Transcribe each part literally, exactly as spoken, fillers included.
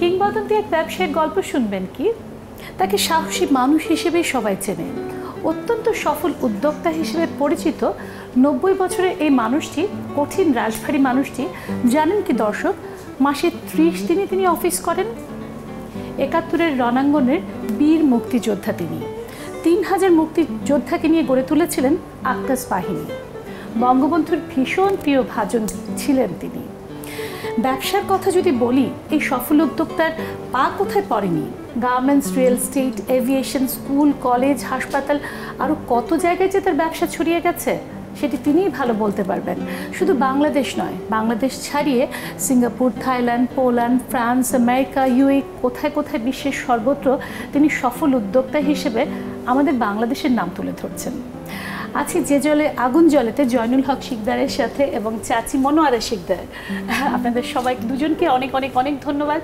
কিংবদন্তি এক ব্যবসায়ীর গল্প শুনবেন কি তাকে সাহসী মানুষ হিসেবে সবাই চেনে। অত্যন্ত সফল উদ্যোক্তা হিসেবে পরিচিত নব্বই বছরের এই মানুষটি, কঠিন রাজভারী মানুষটি, জানেন কি দর্শক, মাসে ত্রিশ দিনে তিনি অফিস করেন। একাত্তরের রণাঙ্গনের বীর মুক্তিযোদ্ধা তিনি। তিন হাজার মুক্তিযোদ্ধাকে নিয়ে গড়ে তুলেছিলেন আক্কাস বাহিনী। বঙ্গবন্ধুর ভীষণ প্রিয় ভাজন ছিলেন তিনি। ব্যবসার কথা যদি বলি, এই সফল উদ্যোক্তার পা কোথায় পড়েনি? Garments, real estate, aviation, school, college, হাসপাতাল, আরও কত জায়গায় যে তার ব্যবসা ছড়িয়ে গেছে সেটি তিনিই ভালো বলতে পারবেন। শুধু বাংলাদেশ নয়, বাংলাদেশ ছাড়িয়ে Singapore, Thailand, Poland, France, America, UAE, কোথায় কোথায় বিশ্বের সর্বত্র তিনি সফল উদ্যোক্তা হিসেবে আমাদের বাংলাদেশের নাম তুলে ধরছেন। আছি যে জলে আগুন জলেতে জয়নুল হক শিকদারের সাথে এবং চাচি মনোয়ারা শিকদার। আপনাদের সবাই দুজনকে অনেক অনেক অনেক ধন্যবাদ।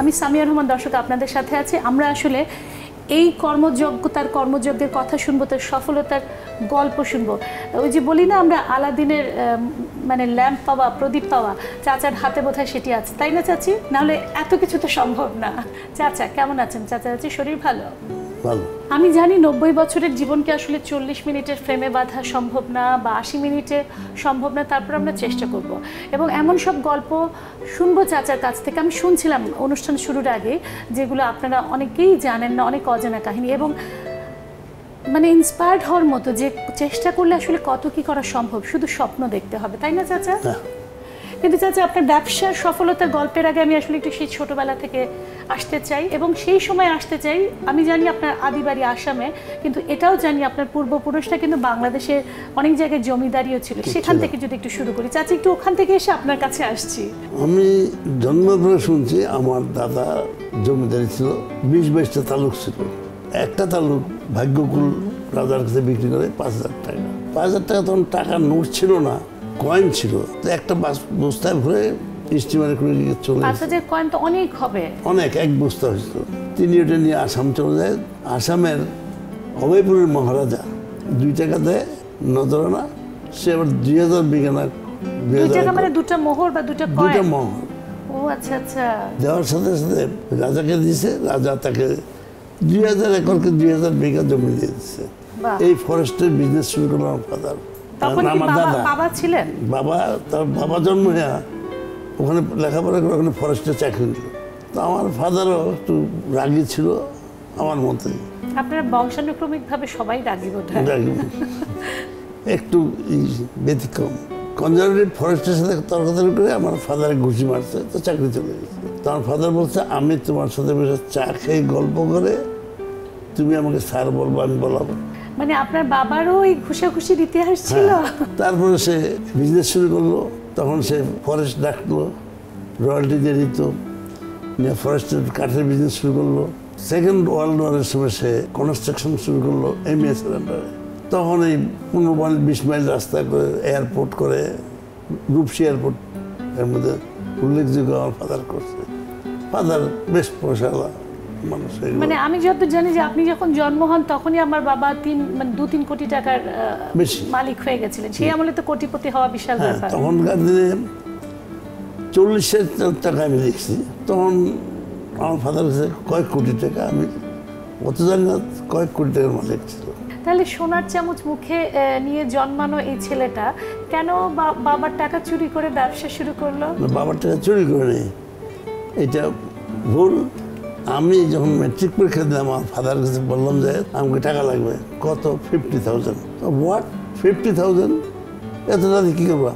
আমি সামিয়া রহমান। দর্শক, আপনাদের সাথে আছে। আমরা আসলে এই কর্মযজ্ঞ, তার কর্মযজ্ঞের কথা শুনবো, তার সফলতার গল্প শুনবো। ওই যে বলি না আমরা, আলাদিনের মানে ল্যাম্প পাওয়া, প্রদীপ পাওয়া চাচার হাতে বোধহয় সেটি আছে, তাই না চাচি? নাহলে এত কিছু তো সম্ভব না। চাচা কেমন আছেন? চাচা চাচি শরীর ভালো? আমি জানি নব্বই বছরের জীবনকে আসলে চল্লিশ মিনিটের ফ্রেমে বাঁধা সম্ভব না, বা আশি মিনিটে সম্ভব না, তারপর আমরা চেষ্টা করব এবং এমন সব গল্প শুনবো চাচার কাছ থেকে। আমি শুনছিলাম অনুষ্ঠান শুরুর আগে, যেগুলো আপনারা অনেকেই জানেন না, অনেক অজানা কাহিনী এবং মানে ইন্সপায়ার্ড হওয়ার মতো, যে চেষ্টা করলে আসলে কত কি করা সম্ভব, শুধু স্বপ্ন দেখতে হবে, তাই না চাচা? কিন্তু চাচা, আপনার ব্যবসার সফলতার গল্পের আগে আমি আসলে একটু সেই ছোটোবেলা থেকে আসতে চাই এবং সেই সময় আসতে চাই। আমি জানি আপনার আদি বাড়ি আসামে, কিন্তু এটাও জানি আপনার পূর্বপুরুষরা কিন্তু বাংলাদেশের অনেক জায়গায় জমিদারিও ছিল। সেখান থেকে যদি একটু শুরু করি চাচি, একটু ওখান থেকে এসে আপনার কাছে আসছি। আমি জন্মগ্রহণ শুনছি আমার দাদা জমিদারি ছিল, বিশ বাইশটা তালুক ছিল। একটা তালুক ভাগ্যকুল রাজার কাছে বিক্রি করে পাঁচ হাজার টাকা। পাঁচ হাজার টাকা তখন টাকা নোট ছিল না, কয়েন ছিল। তো একটা বাস বস্তায় ভরে স্টিমারে করে নিয়ে চলে যায়। কয়েন তো অনেক হবে, অনেক, এক বস্তা হয়েছিল। তিনি ওটা নিয়ে আসাম চলে যায়। আসামের অভয়পুরের মহারাজা দুই টাকা দেয়, নজরানা। সে আবার দুই হাজার বিঘানা, দুটা মোহর বা দুটা দুটা মোহর দেওয়ার সাথে সাথে রাজাকে দিয়েছে। রাজা তাকে দুই হাজার একরকে দুই হাজার বিঘা জমি দিয়ে দিচ্ছে। এই ফরেস্টের বিজনেস শুরু করলো আমার ফাদার। বাবা ছিলেন, বাবা তার বাবা জন্ম নেয়া ওখানে লেখাপড়া করে ওখানে ফরেস্টে চাকরি দিল। তো আমার ফাদারও একটু রাগী ছিল আমার মতে। আপনারা বংশানুক্রমিকভাবে সবাই রাগী বোধহয়, একটু ব্যতিক্রম, কনজারভেটিভ। ফরেস্টের সাথে তর্কাতর্কি করে আমার ফাদারে ঘুষি মারছে, তো চাকরি চলে গেছে। তো আমার ফাদার বলছে, আমি তোমার সাথে বসে চা খেয়ে গল্প করে তুমি আমাকে স্যার বলবো, আমি বলাবো। মানে আপনার বাবারও এই ঘুষাঘুষির ইতিহাস ছিল। তারপরে সে বিজনেস শুরু করলো। তখন সে ফরেস্ট ডাকলো, রয়্যালটি দিয়ে দিত, ফরেস্টের কাঠের বিজনেস শুরু করলো। সেকেন্ড ওয়ার্ল্ড ওয়ারের সময় সে কনস্ট্রাকশন শুরু করলো এম এস সেন্টারে। তখন এই পনেরো মাইল বিশ মাইল রাস্তা করে এয়ারপোর্ট করে, রূপসী এয়ারপোর্ট, এর মধ্যে উল্লেখযোগ্য আমার ফাদার করছে। ফাদার বেশ পয়সাওয়ালা। মানে আমি যত জানি যে আপনি যখন জন্ম হন তখনই আমার বাবা তিন মানে দু তিন কোটি টাকার মালিক হয়ে গেছিলেন। সেই আমলে তো কোটিপতি হওয়া বিশাল ব্যাপার। তখনকার দিনে চল্লিশের টাকা আমি দেখছি। তখন আমার ফাদার কাছে কয়েক কোটি টাকা, আমি অত জানি না, কয়েক কোটি টাকার মালিক ছিল। তাহলে সোনার চামচ মুখে নিয়ে জন্মানো এই ছেলেটা কেন বাবার টাকা চুরি করে ব্যবসা শুরু করলো? বাবার টাকা চুরি করে নেই, এটা ভুল। আমি যখন ম্যাট্রিক পরীক্ষা দিলাম আমার ফাদার কাছে বললাম যে আমাকে টাকা লাগবে। কত? Fifty thousand. What? Fifty thousand? এত দাদি কী করবো?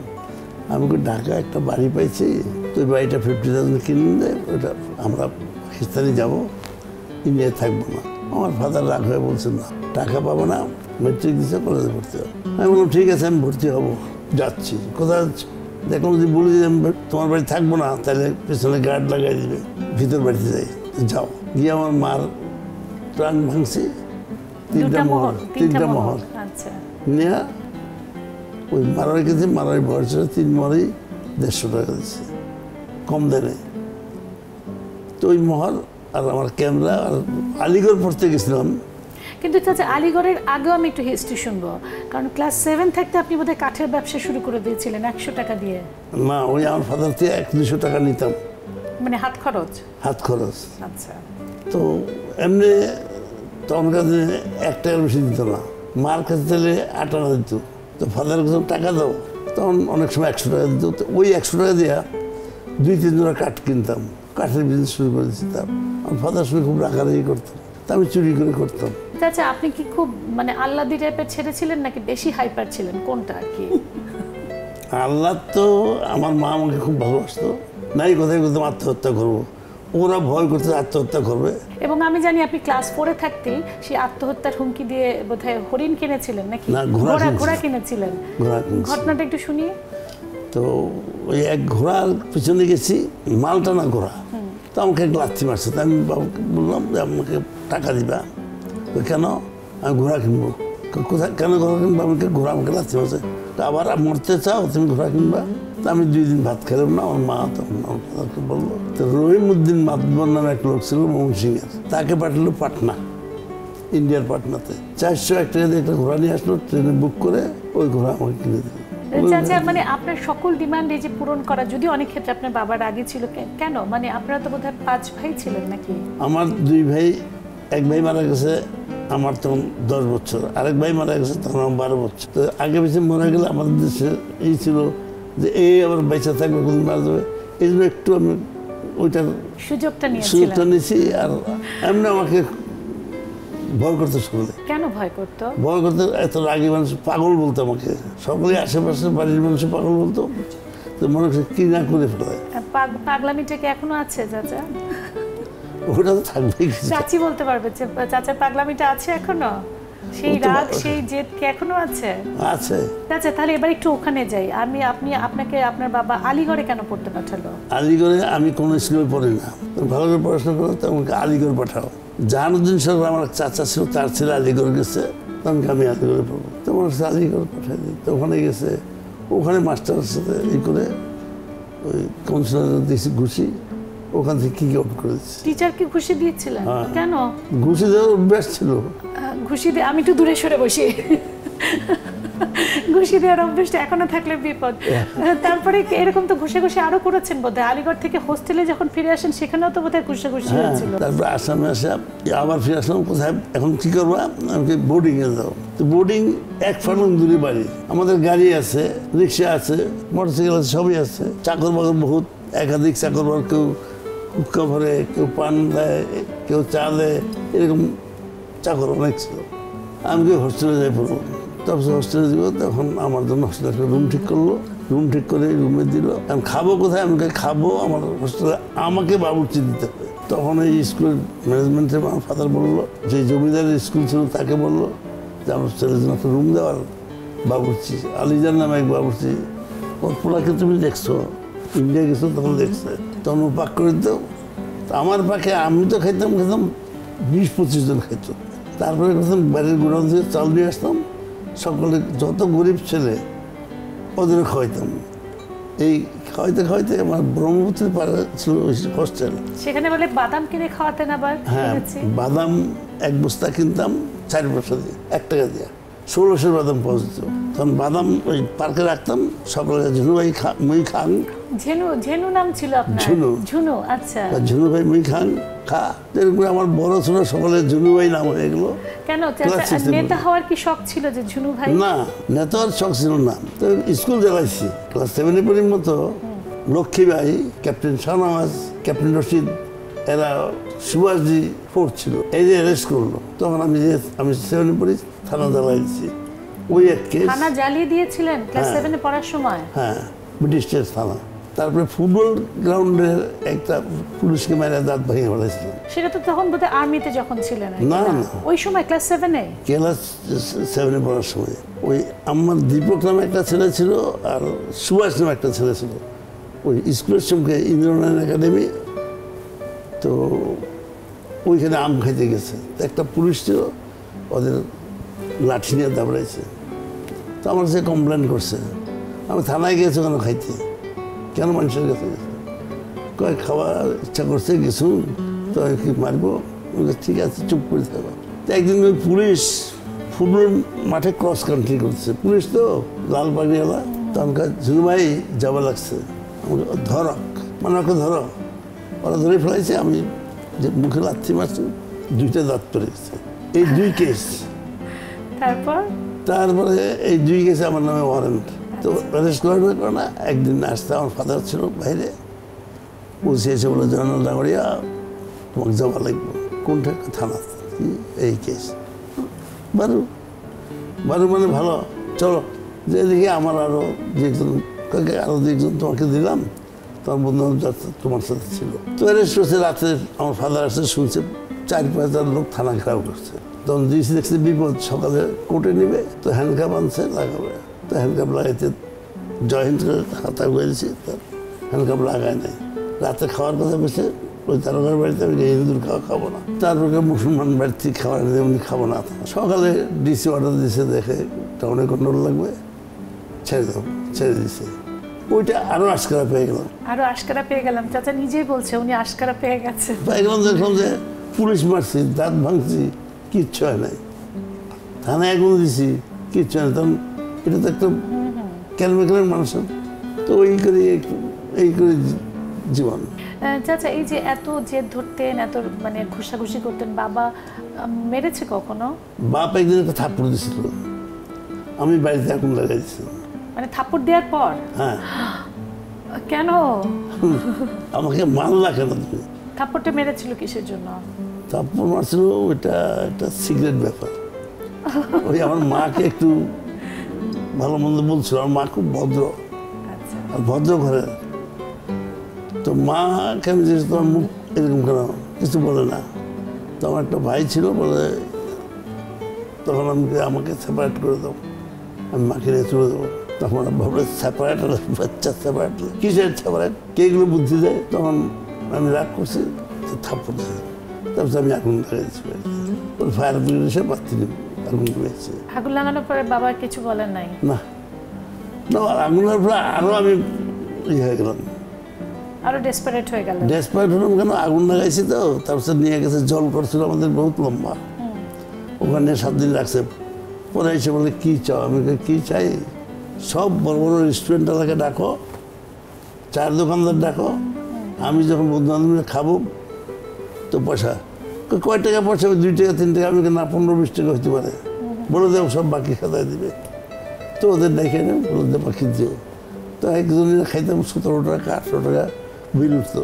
আমি ঢাকা একটা বাড়ি পাইছি, তো বাড়িটা ফিফটি থাউজেন্ড কিনে দেয়, ওটা আমরা পাকিস্তানে যাবো, ইন্ডিয়ায় থাকবো না। আমার ফাদার রাগ হয়ে বলছে, না টাকা পাবো না, ম্যাট্রিক দিচ্ছে কলেজে ভর্তি হবো। আমি বললাম ঠিক আছে, আমি ভর্তি হবো, যাচ্ছি। কোথায় যাচ্ছি? দেখো যদি বলি যে তোমার বাড়ি থাকবো না, তাহলে পেছনে গার্ড লাগাই দিবে। ভিতর বাড়িতে যাই, যাও গিয়ে আমার মার ট্রাঙ্ক ভাঙছি, তিনটা মহল তিনটা মহল নেয়া ওই মারার গেছে। মারার বয়স তিন মহলেই দেড়শো টাকা দিচ্ছে, কম দেয়। তো ওই মহল আর আমার ক্যামেরা। আর আলিগড় পড়তে গেছিলাম, কিন্তু চাচা আলিগড়ের আগেও আমি একটু হিস্ট্রি শুনবো, কারণ ক্লাস সেভেন থাকতে আপনি বোধহয় কাঠের ব্যবসা শুরু করে দিয়েছিলেন একশো টাকা দিয়ে। না, ওই আমার ফাদার থেকে এক দুশো টাকা নিতাম, মানে হাত খরচ হাত খরচ আচ্ছা। তো এমনি তখনকার দিনে এক টাকার বেশি দিত না, মার কাছে তাহলে আট আনা দিত। তো ফাদার কাছে টাকা দাও, তখন অনেক সময় একশো টাকা দিত। তো ওই একশো টাকা দেওয়া দুই তিন জোড়া কাঠ কিনতাম, কাঠের বিজনেস শুরু করে দিতাম। আমার ফাদার সঙ্গে খুব রাগারাগি করতাম, তা আমি চুরি করে করতাম। আচ্ছা, আপনি কি খুব মানে আল্লাদি টাইপের ছেলে ছিলেন নাকি বেশি হাইপার ছিলেন, কোনটা আর কি? আল্লাহ তো আমার মা আমাকে খুব ভালোবাসতো, নাই কোথায় কোথাও আত্মহত্যা করবো, ওরা ভয় করতে আত্মহত্যা করবে। এবং আমি জানি আপনি ক্লাস ফোরে থাকতেই সেই আত্মহত্যার হুমকি দিয়ে বোধহয় হরিণ কিনেছিলেন নাকি ঘোড়া ঘোড়া কিনেছিলেন। ঘটনাটা একটু শুনিয়ে। তো ওই এক ঘোড়ার পিছনে গেছি, মালটা না ঘোড়া, তো আমাকে এক লাথি মারছে। তো আমি বাবাকে বললাম যে আমাকে টাকা দিবা। তো কেন? আমি ঘোড়া কিনবো। কোথায় কেন ঘোড়া কিনবো? আমাকে ঘোড়া আমাকে লাথি মারছে। তো আবার মরতে চাও তুমি, ঘোড়া কিনবা। তো আমি দুই দিন ভাত খেলাম না। আমার মা তখন আমাকে বললো, তো রহিমউদ্দিন মাতবর নামে এক লোক ছিল মৌসিংয়ের, তাকে পাঠালো পাটনা, ইন্ডিয়ার পাটনাতে। চারশো এক টাকা দিয়ে একটা ঘোড়া নিয়ে আসলো, ট্রেনে বুক করে ওই ঘোড়া আমাকে কিনে দিল। চাচা মানে আপনার সকল ডিমান্ড এই যে পূরণ করা, যদি অনেক ক্ষেত্রে আপনার বাবার আগে ছিল কেন? মানে আপনারা তো বোধহয় পাঁচ ভাই ছিলেন নাকি? আমার দুই ভাই, এক ভাই মারা গেছে আমার তখন দশ বছর, আরেক ভাই মারা গেছে তখন আমার বারো বছর। তো আগে বেশি মারা গেলে আমাদের দেশে এই ছিল যে এই আবার বেঁচে থাকবে, কোন মারা যাবে, এই জন্য একটু আমি ওইটার সুযোগটা সুযোগটা নিয়েছি। আর এমনি আমাকে ভয় করতো সকলে। কেন ভয় করতো? ভয় করতো এত রাগী মানুষ, পাগল বলতো আমাকে সকলে, আশেপাশে বাড়ির মানুষ পাগল বলতো। তো মনে হচ্ছে কি না করে ফেলে। পাগলামিটা কি এখনো আছে চাচা? ওটা তো থাকবে। চাচি বলতে পারবে চাচা পাগলামিটা আছে এখনো, সেই রাগ সেই জেদ কি এখনো আছে? আছে। আচ্ছা, তাহলে এবার একটু ওখানে যাই। আমি আপনি আপনাকে আপনার বাবা আলিগড়ে কেন পড়তে পাঠালো? আলিগড়ে আমি কোনো স্কুলে পড়ি না, ভালো করে পড়াশোনা করো, তো আমাকে আলিগড় পাঠাও। জাহানুদ্দিন সরকার আমার চাচা ছিল, তার ছেলে আলিগড় গেছে, তখনকে আমি আলিগড়ে পড়বো। তো আমার আলিগড় পাঠাই দিই, তো ওখানে গেছে। ওখানে মাস্টারের সাথে ই করে ওই কনসুলার দিয়েছি ঘুষি, ওখান থেকে কি আউট করে দিচ্ছি। টিচার কি ঘুষি দিয়েছিলেন? কেন? ঘুষি দেওয়ার অভ্যাস ছিল। ঘুষি দিয়ে আমি একটু দূরে সরে বসি, ঘুষি দেওয়ার অভ্যাসটা এখনো থাকলে বিপদ। তারপরে এরকম তো ঘুষে ঘুষে আরো করেছেন বোধহয়। আলিগড় থেকে হোস্টেলে যখন ফিরে আসেন সেখানেও তো বোধহয় ঘুষে ঘুষি হয়েছিল। তারপরে আসামে আসে আবার ফিরে আসলাম। কোথায় এখন কি করবো? আমাকে বোর্ডিং এ যাও। তো বোর্ডিং এক ফার্ম দূরে বাড়ি, আমাদের গাড়ি আছে, রিক্সা আছে, মোটরসাইকেল আছে, সবই আছে। চাকর বাকর বহুত, একাধিক চাকর বাকর, কেউ হুক্কা ভরে, কেউ পান দেয়, কেউ চা দেয়, এরকম চাকর অনেক ছিল। আমি কি হোস্টেলে যাই পড়বো। তারপর হোস্টেলে যাবো, তখন আমার জন্য হোস্টেলে একটা রুম ঠিক করলো। রুম ঠিক করে রুমে দিল। আমি খাবো কোথায়? আমাকে খাবো আমার হোস্টেলে, আমাকে বাবুর্চি দিতে হবে। তখন এই স্কুলের ম্যানেজমেন্টে আমার ফাদার বললো, যে জমিদারের স্কুল ছিল তাকে বললো যে আমার ছেলের জন্য একটা রুম দেওয়ার বাবুর্চি, আলিজার নামে এক বাবুর্চি, ওর পোলাকে তুমি দেখছো, ইন্ডিয়া গেছো তখন দেখছে, তখন ও পাক করে দিত। আমার পাকে আমি তো খাইতাম খেতাম বিশ পঁচিশ জন খাইত। তারপরে খেতাম বাড়ির গোড়াউন থেকে চাল নিয়ে আসতাম, সকলে যত গরিব ছেলে ওদের খাওয়াইতাম। এই খাওয়াইতে খাওয়াইতে আমার ব্রহ্মপুত্রের পাড়া ছিল হোস্টেল, সেখানে বলে বাদাম কিনে খাওয়াতেন। আবার হ্যাঁ, বাদাম এক বস্তা কিনতাম চার বস্তা দিয়ে, এক টাকা দিয়ে ষোলোশো বাদাম পাওয়া যেত। তখন বাদাম ওই পার্কে রাখতাম, সকলে ঝুনু ভাই মুই খান, ঝেনু ঝেনু নাম ছিল আপনার, ঝুনু ঝুনু আচ্ছা, ঝুনু ভাই মুই খান খা, এরকম আমার বড় ছোট সকলে ঝুনু ভাই নাম হয়ে গেলো। কেন নেতা হওয়ার কি শখ ছিল যে ঝুনু ভাই? না, নেতা হওয়ার শখ ছিল না। তো স্কুল জ্বালাইছি ক্লাস সেভেনে পড়ির মতো। লক্ষ্মীবাই, ক্যাপ্টেন শাহনওয়াজ, ক্যাপ্টেন রশিদ, এরা সুভাষজি ফোর্ট ছিল, এই যে অ্যারেস্ট করলো। তখন আমি যে আমি সেভেনে পড়ি, থানা জ্বালাই দিচ্ছি। ওই এক কেস, থানা জ্বালিয়ে দিয়েছিলেন ক্লাস সেভেনে পড়ার সময়? হ্যাঁ, ব্রিটিশ থানা। তারপরে ফুটবল গ্রাউন্ডে একটা পুলিশ ক্যামেরা দাঁত ভেঙে পড়েছিল। সেটা তো তখন বোধহয় আর্মিতে যখন ছিলেন? না না, ওই সময় ক্লাস সেভেনে ক্লাস সেভেনে পড়ার সময়। ওই আমার দীপক নামে একটা ছেলে ছিল আর সুভাষ নামে একটা ছেলে ছিল। ওই স্কুলের সঙ্গে ইন্দ্রনারায়ণ একাডেমি, তো ওইখানে আম খাইতে গেছে, একটা পুলিশ ছিল, ওদের লাঠি নিয়ে দাবড়াইছে। তো আমার সে কমপ্লেন করছে, আমি থানায় গেছি কেন খাইতে, কেন মানুষের কাছে গেছে, কয় খাওয়ার ইচ্ছা করছে কিছু তো কি মারবো, ঠিক আছে চুপ করে থাকবো। তো একদিন ওই পুলিশ ফুটবল মাঠে ক্রস কান্ট্রি করছে, পুলিশ তো লাল পাগড়িওয়ালা, তখনকার জুমাই যাওয়া লাগছে, আমাকে ধরক মানে ওকে ধরো, ওরা ধরে ফেলাইছে, আমি যে মুখে লাথি মারছি দুইটা দাঁত পড়ে গেছে। এই দুই কেস, তারপর তারপরে এই দুই কেসে আমার নামে ওয়ারেন্ট। তো অ্যারেস্ট করার করে না, একদিন আসতে আমার ফাদার ছিল বাইরে, পৌঁছে এসে বলে জয়নাল ডাঙ্গরিয়া তোমাকে যাওয়া লাগবে। কোনটা? থানা। এই কেস বারু বারু মানে ভালো, চলো যে দেখি আমার আরও দুজন কাকে আরও দুজন তোমাকে দিলাম, তোমার বন্ধু তোমার সাথে ছিল। তো অ্যারেস্ট করছে, রাতে আমার ফাদার আসছে, শুনছে চার পাঁচ হাজার লোক থানা ঘেরাও করছে। তখন দিয়েছি দেখছে বিপদ, সকালে কোর্টে নেবে, তো হ্যান্ডকাপ আনছে লাগাবে, তো হ্যান্ডকাপ লাগাইতে জয়েন্ট করে হাতা ঘুরেছি, তার হ্যান্ডকাপ লাগায় নাই। রাতে খাওয়ার কথা বলছে, ওই তারকার বাড়িতে আমি হিন্দুর খাওয়া খাবো না, তারপরে মুসলমান বাড়ির থেকে খাবার উনি খাবো না। সকালে ডিসি অর্ডার দিয়েছে, দেখে টাউনে কন্ট্রোল লাগবে, ছেড়ে দেবো, ছেড়ে দিয়েছে। ওইটা আরো আশকারা পেয়ে গেলাম, আরো আশকারা পেয়ে গেলাম। চাচা নিজেই বলছে উনি আশকারা পেয়ে গেছে। পেয়ে গেলাম, দেখলাম যে পুলিশ মারছি, দাঁত ভাঙছি, কিচ্ছু হয় নাই, থানায় আগুন দিছি, কিচ্ছু হয় না। তখন এটা তো একটা ক্যালমেকেলের মানুষের, তো ওই করে এই করে জীবন। চাচা এই যে এত জেদ ধরতেন, এত মানে ঘুষাঘুষি করতেন, বাবা মেরেছে কখনো? বাপ একদিন একটা থাপ্পড় দিছিল, আমি বাড়িতে আগুন লাগাই দিয়েছিলাম। মানে থাপ্পড় দেওয়ার পর? হ্যাঁ। কেন? আমাকে মারলা কেন? থাপ্পড়টা মেরেছিল কিসের জন্য? থাপ্পড় মারছিল ওইটা একটা সিগারেট ব্যাপার, ওই আমার মাকে একটু ভালো মন্দ বলছিল। আমার মা খুব ভদ্র, আর ভদ্র ঘরে, তো মা কেন যে তোমার মুখ এরকম কেন, কিছু বলে না। তো আমার একটা ভাই ছিল, বলে তখন আমাকে আমাকে সেপারেট করে দাও, আমি মাকে নিয়ে চলে দেবো। তখন ভাবলে সেপারেট, বাচ্চা সেপারেট, কিসের সেপারেট, কে এগুলো বুদ্ধি দেয়? তখন আমি রাগ করছি, থাপ্পড় দিয়েছি, তারপর আমি আগুন লাগাইছি, ফায়ার ব্রিগেড এসে বাতি আগুন লাগাইছি। আগুন লাগানোর পরে বাবা কিছু বলেন নাই? না না, আগুন লাগানোর পরে আরও আমি ইয়ে হয়ে গেলাম, আরো ডেসপারেট হয়ে গেলাম। ডেসপারেট হলাম কেন? আগুন লাগাইছি তো, তারপর নিয়ে গেছে, জল করছিল আমাদের বহুত লম্বা, ওখানে সাত দিন রাখছে। পরে এসে বলে কী চাও? আমি কী চাই? সব বড় বড় রেস্টুরেন্টওয়ালাকে ডাকো, চায়ের দোকানদার ডাকো, আমি যখন বন্ধু বান্ধবীরা খাবো তো পয়সা কয় টাকা পয়সা, দুই টাকা তিন টাকা, আমি না পনেরো বিশ টাকা হইতে পারে, বলে দেবো সব বাকি খাতায় দিবে। তো ওদের ডেকে নেব, বলে দেবো বাকি দিও। তো একজনের খাইতাম সতেরো টাকা আঠেরো টাকা বিল উঠতো,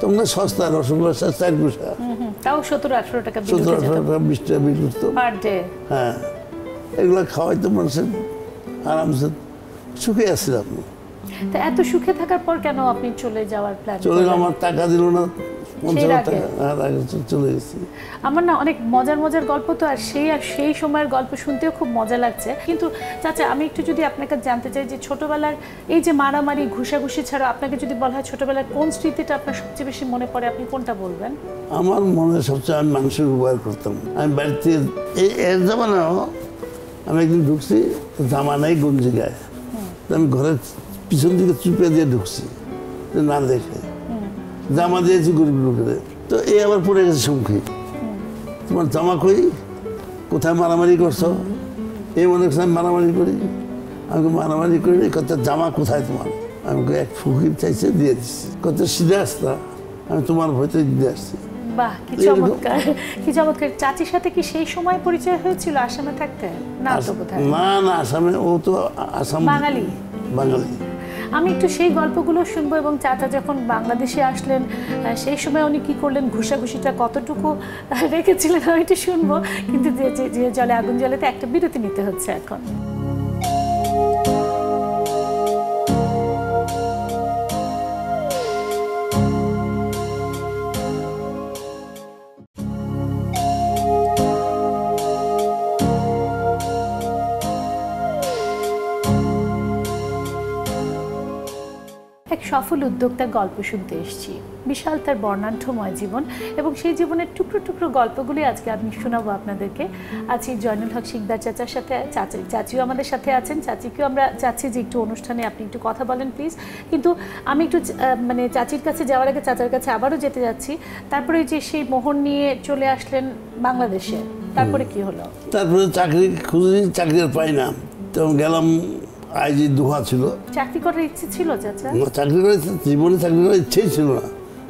তোমরা সস্তা রসগোল্লা চার পয়সা, তাও সতেরো আঠেরো টাকা সতেরো আঠেরো টাকা বিশ টাকা বিল উঠতো। হ্যাঁ, এগুলো খাওয়াইতো মানুষের, আরামসে সুখে আসছিলাম। তা এত সুখে থাকার পর কেন আপনি চলে যাওয়ার প্ল্যান? চলে গেলাম, আমার টাকা দিল না, চলে গেছি। আমার না অনেক মজার মজার গল্প তো, আর সেই আর সেই সময়ের গল্প শুনতেও খুব মজা লাগছে। কিন্তু চাচা আমি একটু যদি আপনার কাছে জানতে চাই যে ছোটবেলার এই যে মারামারি ঘুষাঘুষি ছাড়া আপনাকে যদি বলা হয় ছোটবেলার কোন স্মৃতিটা আপনার সবচেয়ে বেশি মনে পড়ে, আপনি কোনটা বলবেন? আমার মনে সবচেয়ে, আমি মানুষের উপকার করতাম। আমি বাড়িতে এই এর জামানাও আমি একদিন ঢুকছি, জামানাই গঞ্জি গায়ে, আমি ঘরের পিছন দিকে চুপে দিয়ে ঢুকছি না দেখে, জামা দিয়েছি গরিব লোকেদের, তো এই আবার পড়ে গেছে সুমকি, তোমার জামা কই, কোথায় মারামারি করছো? এই মনে করছে আমি মারামারি করি, আমি মারামারি করি, কত জামা কোথায় তোমার? আমাকে এক ফুকির চাইছে দিয়ে দিচ্ছি, কত সিধে আসতা, আমি তোমার ভয়তে দিয়ে আসছি। বাহ, কি চমৎকার, কি চমৎকার। চাচির সাথে কি সেই সময় পরিচয় হয়েছিল আসামে থাকতে? না তো কোথায়, না না আসামে, ও তো আসাম বাঙালি, বাঙালি। আমি একটু সেই গল্পগুলো শুনবো, এবং চাচা যখন বাংলাদেশে আসলেন সেই সময় উনি কী করলেন, ঘুষাঘুষিটা কতটুকু রেখেছিলেন আমি একটু শুনবো। কিন্তু যে যে জলে আগুন জ্বলে, তো একটা বিরতি নিতে হচ্ছে এখন। সফল উদ্যোক্তার গল্প শুনতে এসেছি। বিশাল তার বর্ণাঢ্যময় জীবন এবং সেই জীবনের টুকরো টুকরো গল্পগুলি আজকে আমি শোনাবো আপনাদেরকে। আজকে জয়নুল হক শিকদার চাচার সাথে, চাচি চাচিও আমাদের সাথে আছেন। চাচিকেও আমরা চাচ্ছি যে একটু অনুষ্ঠানে আপনি একটু কথা বলেন প্লিজ, কিন্তু আমি একটু মানে চাচির কাছে যাওয়ার আগে চাচার কাছে আবারও যেতে যাচ্ছি। তারপরে যে সেই মোহর নিয়ে চলে আসলেন বাংলাদেশে, তারপরে কি হলো? তারপরে চাকরি খুঁজি, চাকরি আর পাই না, তখন গেলাম আইজি দোহা। ছিল চাকরি করার ইচ্ছে? ছিল চাচা চাকরি করার ইচ্ছে, জীবনে চাকরি করার ইচ্ছেই ছিল না।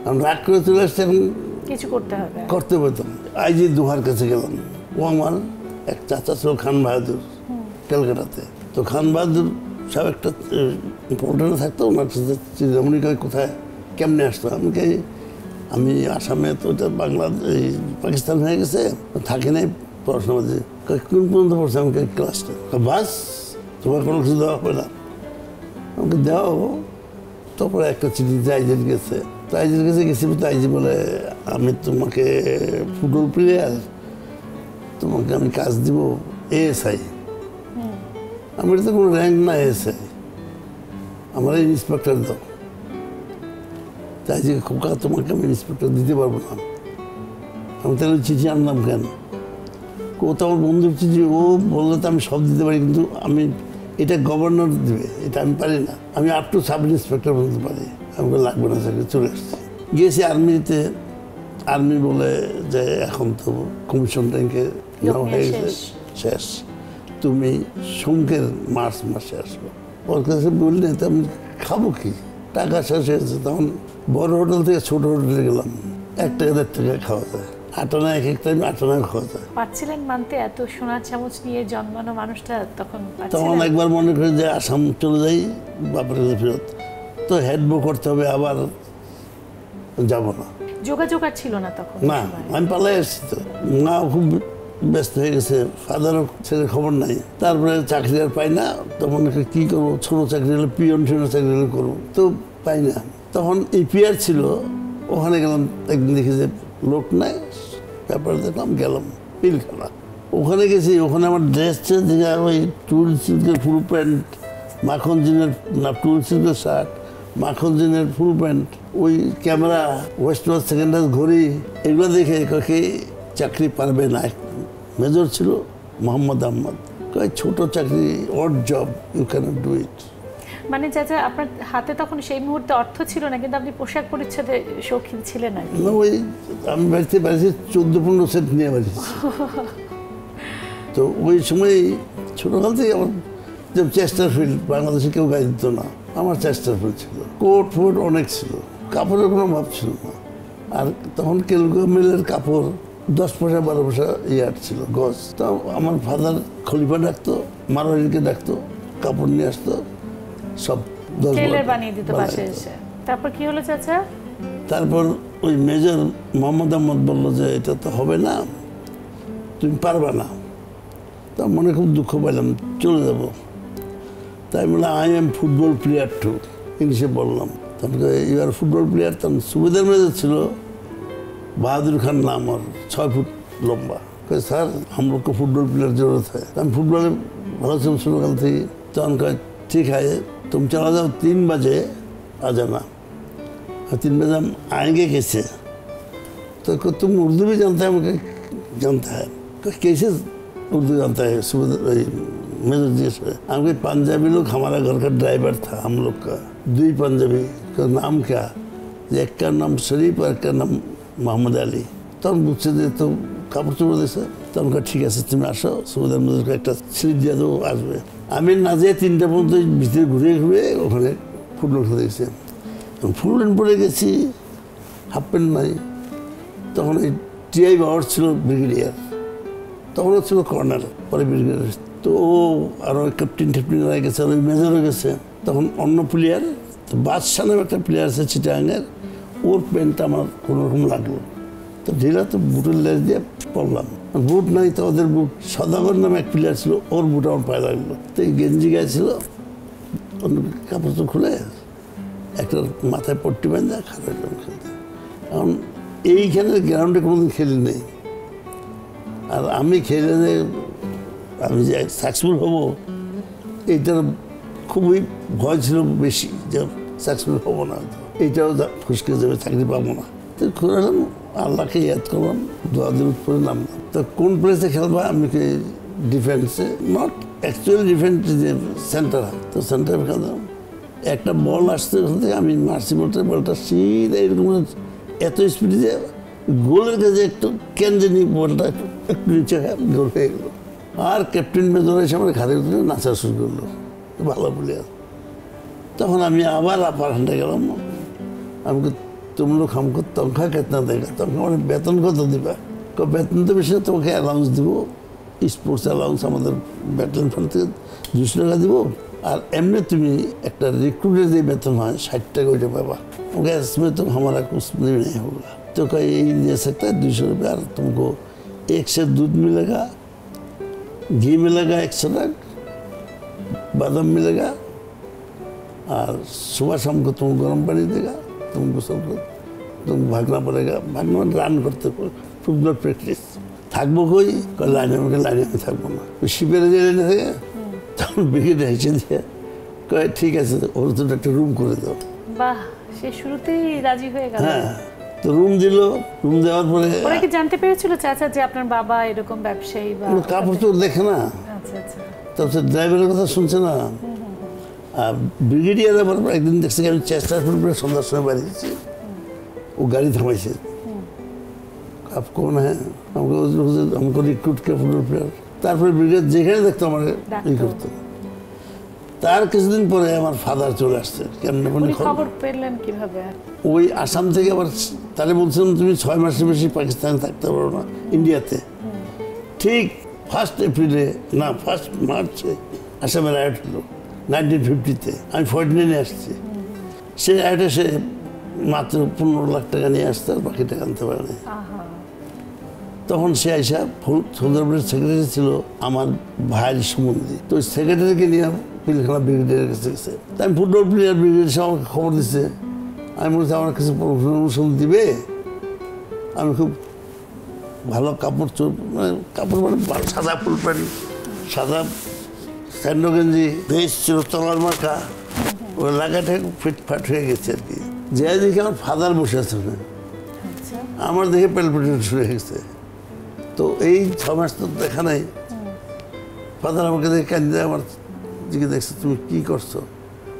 আমি রাগ করে চলে আসছি, আমি কিছু করতে হবে করতে পারতাম। আইজি দোহার কাছে গেলাম। ও আমার এক চাচা ছিল খান বাহাদুর, ক্যালকাটাতে। তো খান বাহাদুর সব একটা পোর্টালে থাকতো, ওনার সাথে চিরমণি কোথায় কেমনে আসতো। আমি কে আমি আসামে, তো ওটা বাংলাদেশ পাকিস্তান হয়ে গেছে, থাকি নাই পড়াশোনা মধ্যে। কোন পর্যন্ত পড়ছে? আমাকে ক্লাসটা বাস, তোমার কোনো কিছু দেওয়া হবে না। আমাকে দেওয়া হবো। তারপরে একটা চিঠিতে আইজির গেছে, তো আইজির কাছে গেছি। তো আইজি বলে, আমি তোমাকে ফুটবল প্লেয়ার, তোমাকে আমি কাজ দিব এএসআই। আমার তো কোনো র্যাঙ্ক না এএসআই, আমার ইন্সপেক্টর দাও। তাই যে খোকা, তোমাকে আমি ইন্সপেক্টর দিতে পারবো না। আমি তাহলে চিঠি আনলাম কেন? ও তো আমার বন্ধুর চিঠি, ও বললে তো আমি সব দিতে পারি, কিন্তু আমি এটা গভর্নর দেবে, এটা আমি পারি না। আমি আপ টু সাব ইন্সপেক্টর বলতে পারি। আমাকে লাগবে না স্যার, চলে এসেছি। গিয়েছি আর্মিতে। আর্মি বলে যে এখন তো কমিশন র্যাঙ্কে নেওয়া হয়ে গেছে, শেষ, তুমি শঙ্কের মার্চ মাসে আসবো। ওর কাছে বললে তো আমি খাবো কি, টাকা শেষ হয়েছে। তখন বড় হোটেল থেকে ছোট হোটেলে গেলাম, এক টাকা দেড় টাকা খাওয়া যায়, আটানা এক একটা আটানা খাওয়া যায়। পাচ্ছিলেন মানতে, এত সোনার চামচ নিয়ে জন্মানো মানুষটা তখন। তখন একবার মনে করি যে আসাম চলে যাই, বাপের কাছে ফেরত, তো হেডবো করতে হবে, আবার যাবো না। যোগাযোগ আর ছিল না তখন না, আমি পালাই এসেছি। তো মা খুব ব্যস্ত হয়ে গেছে, ফাদারও ছেলের খবর নাই। তারপরে চাকরি আর পাই না, তখন কী করবো? ছোটো চাকরি হলে, পিয়ন ছোটো চাকরি হলে করবো, তো পাই না। তখন ইপিআর ছিল, ওখানে গেলাম। একদিন দেখি যে লোক নাই, ব্যাপারে দেখলাম, গেলাম পিলখানা। ওখানে গেছি, ওখানে আমার ড্রেস চেঞ্জ, ওই টুল সিল্কের ফুল প্যান্ট, মাখন জিনের না টুল সিল্কের শার্ট, মাখন জিনের ফুল প্যান্ট, ওই ক্যামেরা, ওয়েস্ট ওয়ার্ড সেকেন্ড হ্যান্ড ঘড়ি, এগুলো দেখে কাকে চাকরি পারবে না। মেজর ছিল মোহাম্মদ আহমদ, কয় ছোটো চাকরি, odd job, you can't do it. মানে চাচা আপনার হাতে তখন সেই মুহূর্তে অর্থ ছিল না, কিন্তু আপনি পোশাক পরিচ্ছদে শৌখিন ছিলেন না? ওই আমি বাড়িতে বাড়িতে চোদ্দো পনেরো সেট নিয়ে বাড়ি। তো ওই সময় ছোটোকাল থেকে আমার যেমন চেস্টারফিল্ড, বাংলাদেশে কেউ গায়ে দিত না, আমার চেস্টারফিল্ড ছিল, কোট ফোট অনেক ছিল, কাপড়ের কোনো অভাব ছিল না। আর তখন কেলকা মিলের কাপড় দশ পয়সা বারো পয়সা ইয়ার ছিল গজ। তো আমার ফাদার খলিফা ডাকতো, মারোয়ারিকে ডাকতো, কাপড় নিয়ে আসতো, সব টেলার বানিয়ে দিত পাশে এসে। তারপর কি হলো চাচা? তারপর ওই মেজর মোহাম্মদ আহমদ বললো যে এটা তো হবে না, তুমি পারবা না। তা মনে খুব দুঃখ পেলাম, চলে যাব। তাই বললাম, I am football player too, ইংলিশে বললাম। তারপরে ইউ আর ফুটবল প্লেয়ার। তখন সুবেদার মেজর ছিল, বাহাদুর খান নাম, আর ছয় ফুট লম্বা। কয়ে স্যার, আমরা ফুটবল প্লেয়ার জরুরত হয়। আমি ফুটবলে ভালো ছিলাম ছোটোকাল থেকে। তখন কয়ে ঠিক আছে, तुम चला जाओ, तीन बजे आ जाना। और तीन बजे हम आएंगे कैसे? तो तुम उर्दू भी जानते हो? जानता है। कैसे उर्दू जानता है? मेजर जी से हम कोई पंजाबी लोग, हमारा घर का ड्राइवर था हम लोग का, दुई पंजाबी का नाम क्या, एक का नाम शरीफ और एक का नाम मोहम्मद अली। तो हम मुझसे दे तो কাপড় চোপড় দিয়েছে। তো আমাকে ঠিক আছে, তুমি আসো, সুবেদার মেজরকে একটা স্লিপ দিয়ে দেবো, আসবে। আমি না যেয়ে তিনটা পর্যন্ত ভিতরে ঘুরে ঘুরে ওখানে ফুটবল খেলে গেছি। ফুল প্যান্ট পরে গেছি, হাফ প্যান্ট নাই। তখন এই টিআই বাওয়ার ছিল ব্রিগেডিয়ার, তখনও ছিল কর্নার, পরে ব্রিগেডিয়ার। তো ও আরও ক্যাপ্টেন ট্যাপ্টেনরা গেছে, আর ওই মেজরও গেছে। তখন অন্য প্লেয়ার, তো বাদশাহ নামে একটা প্লেয়ার আছে চিটাগাঙের, ওর প্যান্টটা আমার কোনোরকম লাগলো। তো ঢিলা, তো বুটের লেজ দিয়ে পড়লাম, বুট নাই। তো ওদের বুট, সদাগর নামে এক প্লেয়ার ছিল, ওর বুট আমার পায়ে লাগলো। তো এই গেঞ্জি গায়ে ছিল, কাপড় তো খুলে একটা মাথায় পট্টি বাঁধে খারাপ খেলতে। কারণ এইখানে গ্রাউন্ডে কোনোদিন খেলি নেই, আর আমি খেলে যে আমি যে সাকসেসফুল হব, এইটার খুবই ভয় ছিল বেশি, যে सक्सेसफुल हो बना तो ये जो खुश के जब तकलीफ आमुना तो कुरान अल्लाह के याद को हम दुआ दिल पर नाम तो कौन प्लेस से खेल बाय हम के डिफेंस नॉट एक्चुअल डिफेंस जो सेंटर है तो सेंटर में खेलता हूँ एक तब बॉल आस्ते होते हैं हमें मार्सी बोलते हैं बोलता सीधा एक तुम्हारे ऐसे स्पीड से गोलर के जेक तो कैंजर नहीं बोलता है क्रीचर है गोलर एक आर कैप्टन में दोनों शामिल खाते होते हैं नासा सुन गोलो बाला बुलिया तो हमारे आवार आप हंडे करो हमको तुम लोग हमको तंखा कितना देगा तंखा वाले बेतन को तो दिवा को बेतन तो बिशेष तो क्या अलाउंस दिवो स्पोर्ट्स अलाउंस हमारे बेतन फंटे दूसरे का दिवो आर एम ने तुम्हीं एक तर रिक्रूटर दे बेतन हाँ छात्ते को जब आवा उनके इसमें तो हमारा कुछ नहीं होगा तो क्या ये दे सकता है दूसरे प्यार तुमको एक से दूध मिलेगा घी मिलेगा एक सड़क बादाम मिलेगा और सुबह शाम को तुम गर्म पानी देगा तुमको सब तुम भागना पड़ेगा भागना रन करते हो फुटबॉल प्रैक्टिस थकबो कोई कल लाने में कल लाने में थकबो ना उसी पे रजे लेने से तुम बिगड़ रही चीज़ है कोई ठीक है सर और तुम एक रूम कर दो वाह ये शुरू तो ही राजी होएगा तो रूम दिलो रूम देवार पड़े और एक जानते पे चलो चाचा जी आपने बाबा ये रकम व्यवसायी बाबा काफी तो देखना तब से ड्राइवर को तो सुनते ना आप ब्रिगेडियर ने पर एक दिन देख सके चेस्टरफील्ड में सुंदर सुने बारी थी वो गाड़ी थमाई थी आप कौन है हमको हमको रिक्रूट के फुटबॉल प्लेयर तार पर ब्रिगेड जगह देखता हमारे रिक्रूट तार किस दिन पर है हमारे फादर चला आते क्या हमने खबर पेलन की भावे वही आसाम थे क्या बस ताले बोलते हैं तुम्हीं छह महीने से बेशी पाकिस्तान तकता हो ना इंडिया थे ठीक फर्स्ट अप्रैल ना फर्स्ट मार्च ऐसा मेरा ऐड लो nineteen fifty थे आई फोर्टीन ने आते से ऐड से मात्र पुनः लगता का नहीं आस्ता बाकी टकरान तो बने तो हम से ऐसा थोड़ा बड़े सेक्रेटरी चिलो आमार भाई सुमंदी तो सेक्रेटरी के लिए पिलखना ब्रिगेडियर के से टाइम फुटबॉल प्लेयर ब्रिगेडियर शाम खबर दी से आई मुझे आवारा किसी प्रोफेशनल सुनती बे आई मुझे भाला कपूर चोर कपूर बने सादा पुल पर सादा सैंडोगंजी देश चिरोतलार मार का वो लागत है फिट फट हुए किसी की जय जी के और फादर मुश्किल सुने आमर देखे पेल्पिटेट सुने किसे तो यही समस्त देखा नहीं फादर हमके देख कंजर हमार जिके देख सकते हो की करते हो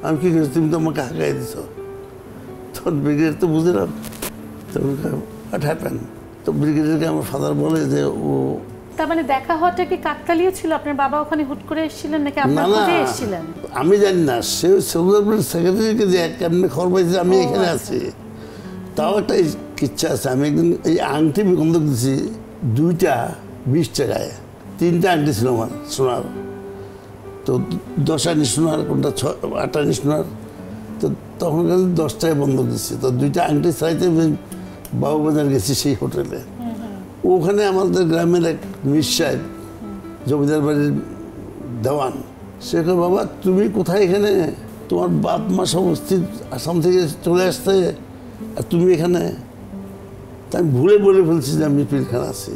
हम की करते हो तो हम कहाँ गए थे तो तो ब्रिगेडियर तो बुझे ना तो उनका अठारह पन तो ब्रिगेडियर का हमारे फादर बोले थे वो तब मैंने देखा होता है कि काकतालियों चिलो अपने बाबा वो खाने हुटकुरे चिलन ने क्या अपना कुछ चिलन आमी जान ना सेव सेवल पर सेक्रेटरी के जाए कि हमने खौर बजे आमी एक ना सी ताऊ टा किच्चा सामे एक दिन ये आंटी भी कुंडक दिसी दूजा बीस चलाए तीन टा आंटी सुना सुना तो दोसा निशुनार कुंडा आटा निशुनार तो तो हम कहते हैं दोस्ता है बंदूक दिसी तो दूजा आंटी साइड में बाबू बंदर के सीसी होटल है वो खाने हमारे ग्राम में एक मिश्राय जो बंदर बड़े दवान शेखर बाबा तुम्हीं कुताही खाने तुम्हारे बाप माँ समस्ती असम थे के चले आते हैं तुम्हीं खाने तब भूले भूले फंसी जामी पील खाना सी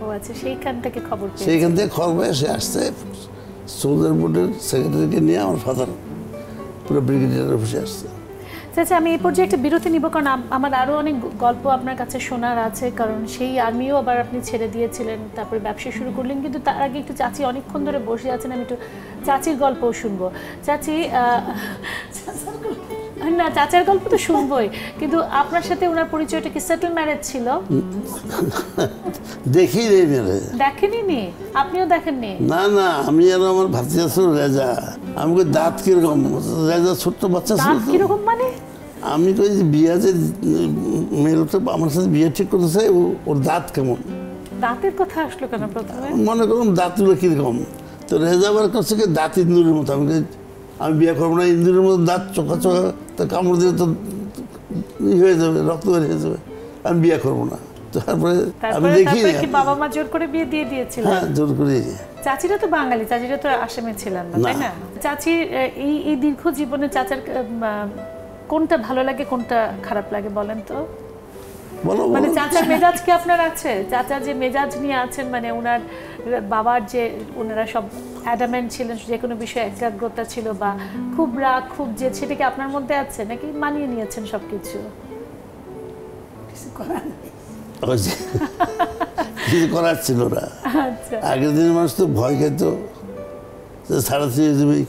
वो अच्छा शेखंते के खबर शेखंते खबर है शेखंते सोलर बोर्डर सेक्रेटरी के निया और फादर पूरा ब्रिगेडियर ऑफिसर जैसे हमें ये प्रोजेक्ट बिरोधी निभोकर नाम हमारे आरो अनेक गॉल्पो आपने कच्चे शोना रात से करुण शेही आर्मी वो बार अपनी छेड़ दिए चिलें तापुरे बैपशी शुरू कर लेंगे तो तारा की एक तो चाची अनेक खंडोरे बोश जाते ना मिटो चाची गॉल्पो शुन्बो चाची ना चाचा गॉल्पो तो शुन्बो ही किंतु आपना शते उन्हर पुरी चोटे की सेटल मैरिज चिलो देखी नहीं मेरे देखी नहीं नहीं आपने वो देखी नहीं ना ना हम ये ना हमारे भतीजा सुन रजा हम कोई दांत की रोग रजा सुट्टो बच्चा दांत की रोग माने आमी कोई बिया से मेरे तो आमर से बिया ठीक करते हैं वो और दांत कम दांतेर को था शुरू करना पड़ता है माने करूँ दांत लोग की रोग तो रजा बार कौन से के दांत इंदुरी मुता हम के आमी बिया करूँ ना इंदुरी मुता दांत चौका चौका तो काम उड़ दे तो ये जो रक्त वाले जो आमी बिया करूँ ना तो हर पर अभी देखी है कि बाबा माँ जोर करे बिया दिए दिए चिल्ला हाँ जोर करे चाची रा तो बांगली चाची रा तो आश्रम में चिल्ला ना तो ना चाची ये ये दिन को जीवन में चाचर कौन ता भलो लगे कौन ता खराब लगे बोलें तो मतलब चाचर मेजाज क्या अपना रखते हैं चाचर जी मेजाज नहीं आते हैं मने उन्हर বাবার যে ওনারা সব অ্যাডামেন্ট ছিলেন যে কোনো বিষয়ে একাগ্রতা ছিল বা খুব রাগ খুব যে সেটা কি আপনার মধ্যে আছে নাকি মানিয়ে নিয়েছেন সব কিছু? কিছু করার কিছু করার ছিল না। আচ্ছা, আগের দিনের মানুষ তো ভয় খেত,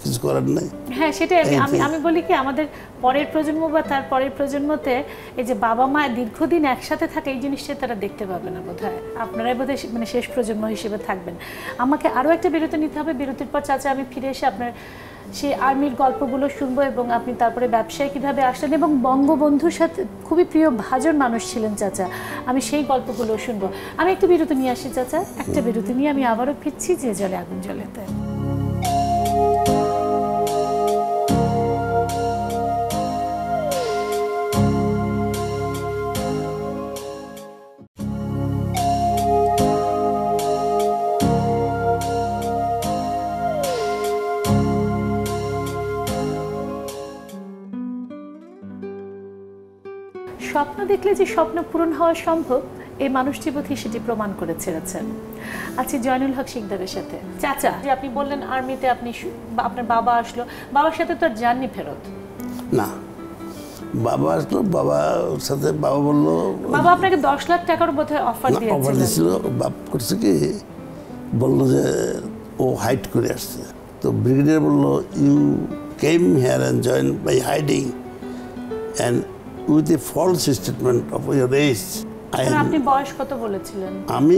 কিছু করার নাই। হ্যাঁ, সেটাই আমি আমি বলি কি আমাদের পরের প্রজন্ম বা তার পরের প্রজন্মতে এই যে বাবা মা দীর্ঘদিন একসাথে থাকে এই জিনিসটা তারা দেখতে পাবে না বোধ হয়। আপনারাই বোধ হয় মানে শেষ প্রজন্ম হিসেবে থাকবেন। আমাকে আরও একটা বিরতি নিতে হবে, বিরতির পর চাচা আমি ফিরে এসে আপনার সেই আর্মির গল্পগুলো শুনবো এবং আপনি তারপরে ব্যবসায় কীভাবে আসলেন এবং বঙ্গবন্ধুর সাথে খুবই প্রিয় ভাজন মানুষ ছিলেন চাচা, আমি সেই গল্পগুলো শুনবো। আমি একটু বিরতি নিয়ে আসি চাচা, একটা বিরতি নিয়ে আমি আবারও ফিরছি যে জলে আগুন জ্বলেতে। স্বপ্ন দেখলে যে স্বপ্ন পূরণ হওয়া সম্ভব এই মানুষটি বোধ সেটি প্রমাণ করে ছেড়েছেন। আচ্ছা, জয়নুল হক শিকদারের সাথে চাচা যে আপনি বললেন আর্মিতে আপনি আপনার বাবা আসলো, বাবার সাথে তো আর যাননি ফেরত? না, বাবা আসলো, বাবার সাথে বাবা বললো, বাবা আপনাকে দশ লাখ টাকার বোধহয় অফার দিয়েছিল। বাপ করছে কি বললো যে ও হাইড করে আসছে, তো ব্রিগেডিয়ার বললো you came here and join by hiding and with a false statement of your age. আপনি বয়স কত বলেছিলেন? আমি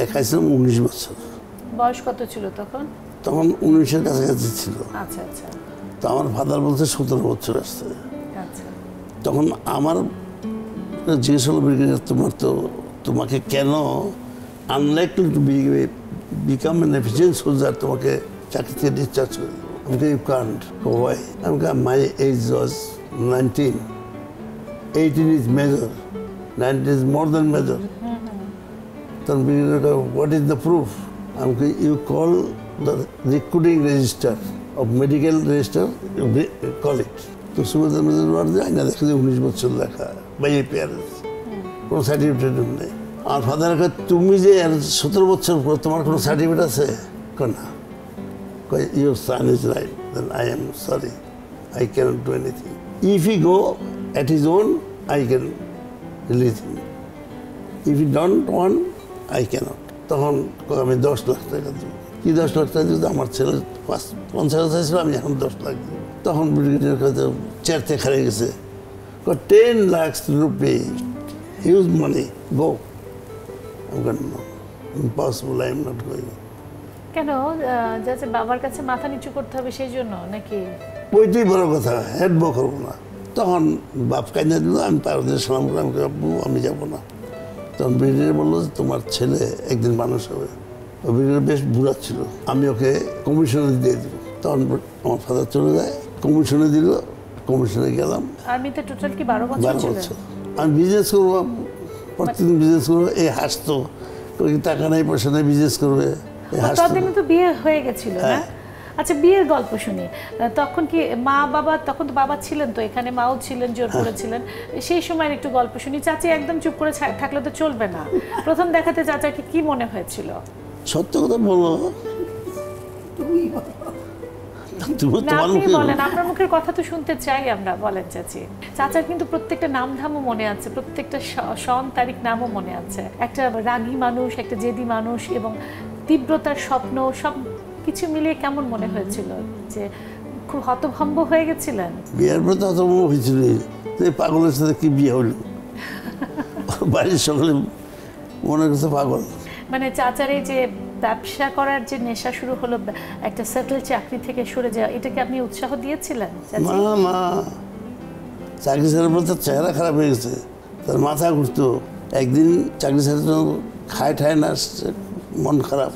দেখাইছিলাম উনিশ বছর। বয়স কত ছিল তখন? তখন উনিশের কাছাকাছি ছিল। আচ্ছা আচ্ছা। তো আমার ফাদার বলছে সতেরো বছর আসছে। আচ্ছা। তখন আমার জিজ্ঞেস হলো ব্রিগেডিয়ার তোমার তো তোমাকে কেন unlikely to be become an efficient soldier তোমাকে চাকরিতে ডিসচার্জ করে দেবো। You can't. Why? My age was nineteen. eighteen is major, nineteen is more than major. Then we go, what is the proof? I am going, you call the recruiting register of medical register, you call it. So suppose the major was there, I na dekhi উনিশ বছর লেখা by a parents. কোনো certificate নেই। আর father কা তুমি যে সতেরো বছর পর তোমার কোনো সার্টিফিকেট আছে? না। কয় your son is right. Then I am sorry. I cannot do anything. If he go at his own, I can release him. If you don't want, I cannot. তখন আমি দশ লাখ টাকা দেব। কি দশ লাখ টাকা দেবো? আমার ছেলে পাঁচ পঞ্চাশ হাজার ছিল, আমি এখন দশ লাখ দেবো। তখন ব্রিগেডিয়ার কাছে চেয়ারতে খারে গেছে, ten lakh rupee huge money, go. Impossible, I am not going. কেন? যাতে বাবার কাছে মাথা নিচু করতে হবে সেই জন্য নাকি? ওইটাই বড় কথা, হেড বো করবো না। তখন বাপ কাঁদে দিল, আমি পার্বতীর সালাম করে আমাকে আব্বু আমি যাবো না। তখন ব্রিগেডিয়ার বললো যে তোমার ছেলে একদিন মানুষ হবে। ও ব্রিগেডিয়ার বেশ বুড়া ছিল, আমি ওকে কমিশনে দিয়ে দিল। তখন আমার ফাদার চলে যায়, কমিশনে দিল, কমিশনে গেলাম। আর্মিতে টোটাল কি বারো বছর? আমি বিজনেস করবো, প্রত্যেকদিন বিজনেস করবো। এই হাসতো, টাকা নেই পয়সা নেই, বিজনেস করবে। ততদিনে তো বিয়ে হয়ে গেছিল। হ্যাঁ। আচ্ছা, বিয়ের গল্প শুনি। তখন কি মা বাবা, তখন তো বাবা ছিলেন, তো এখানে মাও ছিলেন, জোর করেছিলেন, সেই সময়ের একটু গল্প শুনি। চাচি একদম চুপ করে থাকলে তো চলবে না। প্রথম দেখাতে চাচাকে কি মনে হয়েছিল? সত্য কথা বলো, আপনার মুখের কথা তো শুনতে চাই আমরা। বলেন চাচি। চাচার কিন্তু প্রত্যেকটা নাম ধামও মনে আছে, প্রত্যেকটা সন তারিখ নামও মনে আছে। একটা রাগী মানুষ, একটা জেদি মানুষ এবং তীব্রতার স্বপ্ন, সব কিছু মিলিয়ে কেমন মনে হয়েছিল? যে খুব হতভম্ব হয়ে গেছিলেন বিয়ের পর? তো হতভম্ব হয়েছিল, পাগলের সাথে কি বিয়ে হলো। বাড়ির সকলে মনে করছে পাগল। মানে চাচারে যে ব্যবসা করার যে নেশা শুরু হলো, একটা সেটেল চাকরি থেকে সরে যাওয়া, এটাকে আপনি উৎসাহ দিয়েছিলেন? না না, চাকরি ছাড়ার পর তার চেহারা খারাপ হয়ে গেছে, তার মাথা ঘুরতো। একদিন চাকরি ছাড়ার জন্য খায় ঠায় না, মন খারাপ।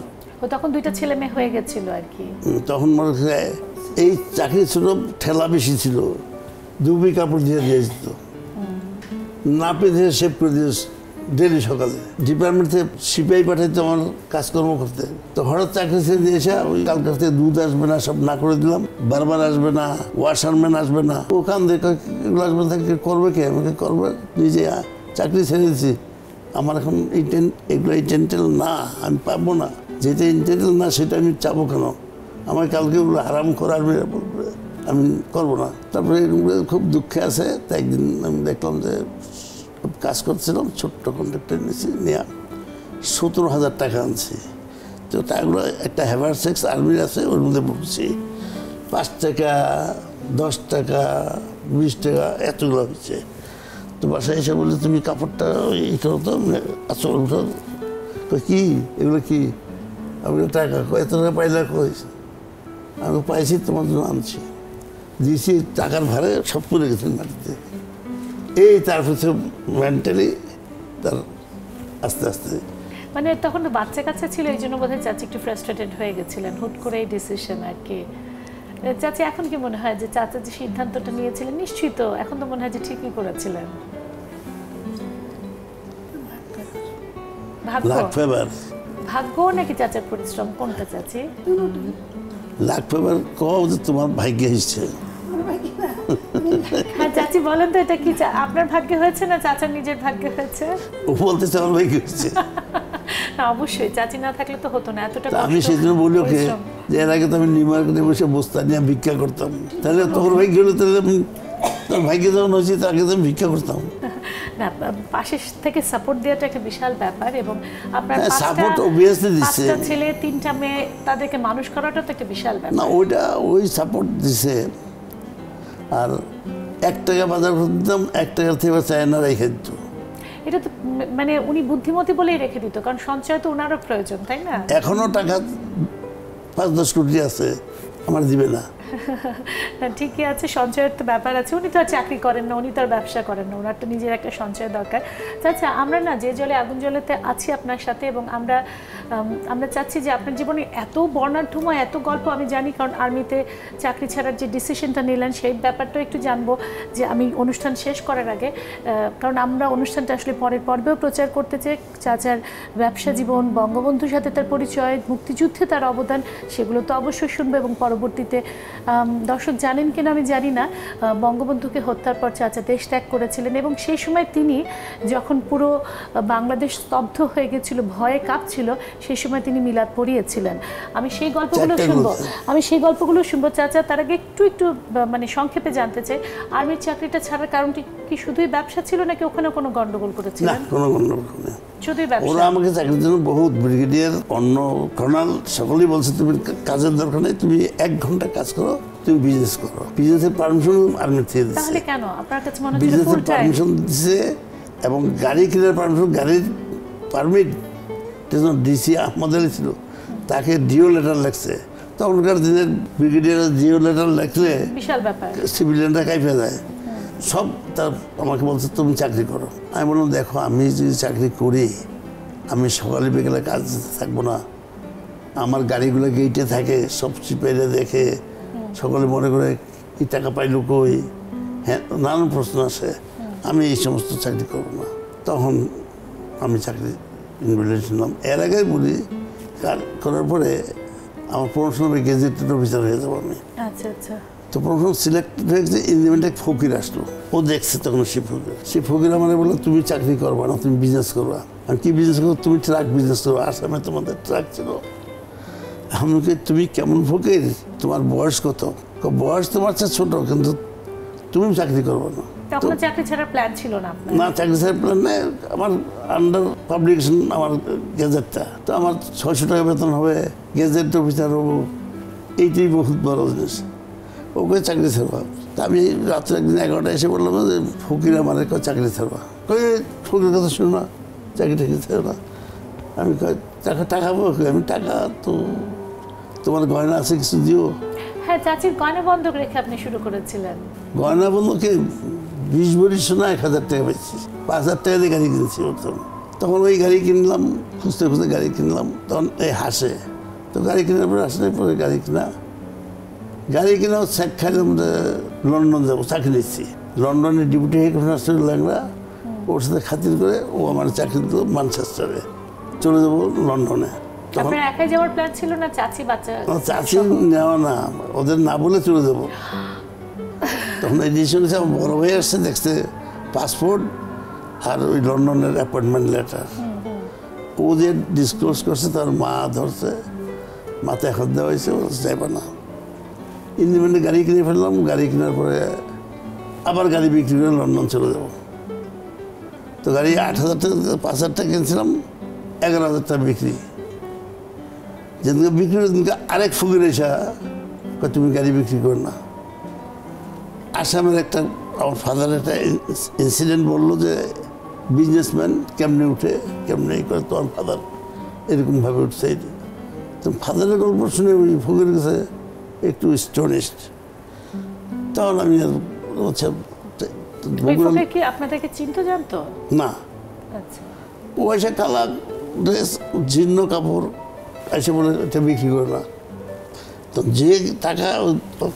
তখন দুইটা ছেলে মেয়ে হয়ে গেছিল আর কি। তখন মনে হচ্ছে এই চাকরি ছিল, ঠেলা বেশি ছিল, দুবি কাপড় দিয়ে দিয়ে যেত, নাপে দিয়ে সেভ করে দিয়ে ডেলি সকালে। ডিপার্টমেন্ট থেকে সিপাহি পাঠাইতো আমার কাজকর্ম করতে। তো হঠাৎ চাকরি ছেড়ে দিয়ে এসে ওই কালকার থেকে দুধ আসবে না সব না করে দিলাম, বারবার আসবে না, ওয়াশারম্যান আসবে না, ওখান থেকে আসবে না, করবে কে? আমাকে করবে নিজে। চাকরি ছেড়ে দিয়েছি, আমার এখন এই টেন এগুলো এই টেন্টেল না, আমি পাবো না। যেতে যেতে না সেটা আমি চাবো কেন? আমার কালকে ওগুলো হারাম করার আমি করবো না। তারপরে খুব দুঃখে আছে। তো একদিন আমি দেখলাম যে কাজ করছিলাম, ছোট্ট কন্ট্রাক্টর নিয়েছি, নেওয়া সতেরো হাজার টাকা আনছি। তো তাগুলো একটা হ্যাভার সেক্স আর্মির আছে, ওর মধ্যে ভুগছি। পাঁচ টাকা, দশ টাকা, বিশ টাকা এতগুলো হচ্ছে। তো বাসায় এসে বললে তুমি কাপড়টা ই করো তো, আচল উঠো তো, কী এগুলো কী? আমি টাকা এত টাকা পাইলা কই? আমি পাইছি, তোমার জন্য আনছি, দিয়েছি, টাকার ভারে সব করে গেছেন বাড়িতে। এই তারপর সব মেন্টালি তার আস্তে আস্তে মানে তখন বাচ্চা কাচ্চা ছিল, এই জন্য বোধহয় চাচি একটু ফ্রাস্ট্রেটেড হয়ে গেছিলেন হুট করে এই ডিসিশন আর কি। চাচি এখন কি মনে হয় যে চাচা যে সিদ্ধান্তটা নিয়েছিলেন নিশ্চয়ই তো এখন তো মনে হয় যে ঠিকই করেছিলেন? ভাগ্য নাকি চাচার পরিশ্রম, কোনটা চাচি? লাক ফেভার কও যে তোমার ভাগ্যে হয়েছে। হ্যাঁ চাচি বলেন তো, এটা কি আপনার ভাগ্যে হয়েছে না চাচার নিজের ভাগ্যে হয়েছে? ও বলতে চাল ভাই কি হচ্ছে না, অবশ্যই চাচি না থাকলে তো হতো না এতটা। আমি সেজন্য বলি ওকে যে এর আগে তো আমি নিউ মার্কেটে বসে বস্তা নিয়ে ভিক্ষা করতাম, তাহলে তোর ভাই গেলে তাহলে তোর ভাইকে যখন হয়েছি তার আগে তো আমি ভিক্ষা করতাম না। পাশে থেকে সাপোর্ট দেওয়াটা একটা বিশাল ব্যাপার, এবং আপনার সাপোর্ট অবভিয়াসলি দিচ্ছে। একটা ছেলে তিনটা মেয়ে, তাদেরকে মানুষ করাটা তো একটা বিশাল ব্যাপার না? ওইটা ওই সাপোর্ট দিছে। আর এক টাকা বাজার করতাম, এক টাকার থেকে চায়না রেখে দিত। এটা তো মানে উনি বুদ্ধিমতী বলেই রেখে দিত, কারণ সঞ্চয় তো ওনারও প্রয়োজন, তাই না? এখনো টাকা পাঁচ দশ কোটি আছে, আমার দিবে না। ঠিকই আছে, সঞ্চয়ের তো ব্যাপার আছে। উনি তো আর চাকরি করেন না, উনি তো আর ব্যবসা করেন না, ওনার তো নিজের একটা সঞ্চয় দরকার। আচ্ছা, আমরা না যে জলে আগুন জলেতে আছি আপনার সাথে, এবং আমরা আমরা চাচ্ছি যে আপনার জীবনে এত বর্ণাঢ্যময় এত গল্প আমি জানি, কারণ আর্মিতে চাকরি ছাড়ার যে ডিসিশনটা নিলেন সেই ব্যাপারটাও একটু জানবো যে আমি অনুষ্ঠান শেষ করার আগে, কারণ আমরা অনুষ্ঠানটা আসলে পরের পর্বেও প্রচার করতে চাই। চাচার ব্যবসা জীবন, বঙ্গবন্ধুর সাথে তার পরিচয়, মুক্তিযুদ্ধে তার অবদান, সেগুলো তো অবশ্যই শুনবো। এবং পরবর্তীতে দর্শক জানেন কিনা আমি জানি না, বঙ্গবন্ধুকে হত্যার পর চাচা দেশ ত্যাগ করেছিলেন, এবং সেই সময় তিনি যখন পুরো বাংলাদেশ স্তব্ধ হয়ে গেছিল, ভয়ে কাঁপছিল, সেই সময় তিনি মিলাদ পড়িয়েছিলেন। আমি সেই গল্পগুলো শুনবো, আমি সেই গল্পগুলো শুনবো চাচা। তার আগে একটু একটু মানে সংক্ষেপে জানতে চাই, আর্মির চাকরিটা ছাড়ার কারণটি কি শুধুই ব্যবসা ছিল নাকি ওখানে কোনো গন্ডগোল করেছিলেন? কোনো গন্ডগোল না, শুধুই ব্যবসা। ওরা আমাকে চাকরির জন্য বহুত ব্রিগেডিয়ার, অন্য কর্নাল সকলেই বলছে তুমি কাজের দরকার নেই, তুমি এক ঘন্টা কাজ করো, তুমি বিজনেস করো। বিজনেসের পারমিশন আর্মি থেকে দিচ্ছে। তাহলে কেন আপনার কাছে মনে হচ্ছে বিজনেসের পারমিশন দিচ্ছে? এবং গাড়ি কেনার পারমিশন, গাড়ির পারমিট ডিসি আহমদ আলী ছিল, তাকে ডিও লেটার লাগছে। তখনকার দিনের ব্রিগেডিয়ার ডিও লেটার লাগলে বিশাল ব্যাপার, সিভিলিয়ানরা কাঁপে যায় সব। তার আমাকে বলছে তুমি চাকরি করো। আমি বললাম দেখো, আমি যদি চাকরি করি আমি সকালে বিকেলে কাজ থাকবো না। আমার গাড়িগুলো গেইটে থাকে, সব সিপাহীরা দেখে, সকলে মনে করে কি টাকা পাইলো কই, হ্যাঁ নানান প্রশ্ন আসে। আমি এই সমস্ত চাকরি করবো না। তখন আমি চাকরি ইনভেলিড নাম। এর আগে বলি কাজ করার পরে আমার প্রমোশন হবে, গেজেটেড অফিসার হয়ে যাবো আমি। আচ্ছা আচ্ছা। তো প্রমোশন সিলেক্টেড হয়েছে, ইনভেন্টে ফকির আসলো, ও দেখছে তখন সে ফকির। সে ফকির আমাদের বললো তুমি চাকরি করবা না, তুমি বিজনেস করবা। আর কি বিজনেস করবো? তুমি ট্রাক বিজনেস করবো, আসামে তোমাদের ট্রাক ছিল। আমাকে তুমি কেমন ফকির, তোমার বয়স কত? বয়স তোমার চেয়ে ছোট, কিন্তু তুমি চাকরি করবো না। তখন চাকরি ছাড়ার প্ল্যান ছিল না আপনার? না, চাকরি ছাড়ার প্ল্যান নেই আমার। আন্ডার পাবলিকেশন আমার গেজেটটা, তো আমার ছয়শো টাকা বেতন হবে, গেজেট অফিসার হবো, এইটাই বহুত বড় জিনিস। ওকে চাকরি ছাড়বা। তা আমি রাত্রে একদিন এগারোটা এসে বললাম যে ফকির আমার চাকরি ছাড়বা। কই ফকির কথা শুনো না, চাকরি টাকরি ছাড়ো না। আমি কয় টাকা টাকা পাবো? আমি টাকা তো তোমার গয়না আছে কিছু দিও। হ্যাঁ, চাচির গয়না বন্ধক রেখে আপনি শুরু করেছিলেন? গয়না বন্ধকে বিশ বড়ি সোনা এক হাজার টাকা পেয়েছি, পাঁচ হাজার টাকা দিয়ে গাড়ি কিনেছি। তখন ওই গাড়ি কিনলাম, খুঁজতে খুঁজতে গাড়ি কিনলাম। তখন এই হাসে, তো গাড়ি কেনার পরে হাসলে পরে গাড়ি কিনা গাড়ি কিনা শেখ খাইলে আমরা লন্ডন যাবো, চাকরি নিচ্ছি। লন্ডনের ডিপুটি হেড কনস্টেবল ল্যাংরা, ওর সাথে খাতির করে ও আমার চাকরি দিল ম্যানচেস্টারে, চলে যাবো লন্ডনে। আপনার একাই যাওয়ার প্ল্যান ছিল না? চাচি বাচ্চা চাচি নেওয়া না, ওদের না বলে চলে যাবো। তখন এই ডিসিশন হিসেবে বড় হয়ে আসছে, দেখছে পাসপোর্ট আর ওই লন্ডনের অ্যাপয়েন্টমেন্ট লেটার। ও যে ডিসক্লোজ করছে তার মা ধরছে, মাথায় হাত দেওয়া হয়েছে, ওরা চাইবে না। ইন্ডিপেন্ডেন্ট গাড়ি কিনে ফেললাম, গাড়ি কেনার পরে আবার গাড়ি বিক্রি করে লন্ডন চলে যাব। তো গাড়ি আট হাজার টাকা পাঁচ হাজার টাকা কিনেছিলাম, এগারো হাজার টাকা বিক্রি। যেদিনকে বিক্রি সেদিনকে আরেক ফুগির এসা তুমি গাড়ি বিক্রি কর না। আসামের একটা আমার ফাদার একটা ইনসিডেন্ট বললো যে বিজনেসম্যান কেমনে উঠে কেমনে করে, তোমার ফাদার এরকমভাবে উঠছে। তো ফাদারের গল্প শুনে ওই ফুগির কাছে একটু স্টোনিস্ট। তখন আমি হচ্ছে আপনাদেরকে চিনতে জানতো না, ও এসে কালা ড্রেস জীর্ণ কাপড় এসে বলে এটা বিক্রি করে না। তো যে টাকা